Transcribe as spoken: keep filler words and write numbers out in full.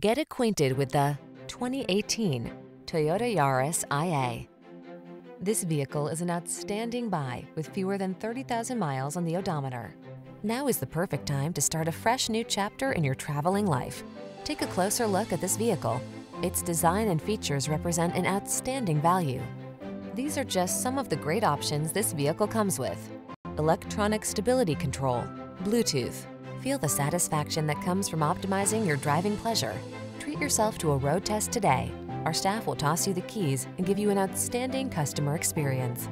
Get acquainted with the twenty eighteen Toyota Yaris I A. This vehicle is an outstanding buy with fewer than thirty thousand miles on the odometer. Now is the perfect time to start a fresh new chapter in your traveling life. Take a closer look at this vehicle. Its design and features represent an outstanding value. These are just some of the great options this vehicle comes with: electronic stability control, Bluetooth. Feel the satisfaction that comes from optimizing your driving pleasure. Treat yourself to a road test today. Our staff will toss you the keys and give you an outstanding customer experience.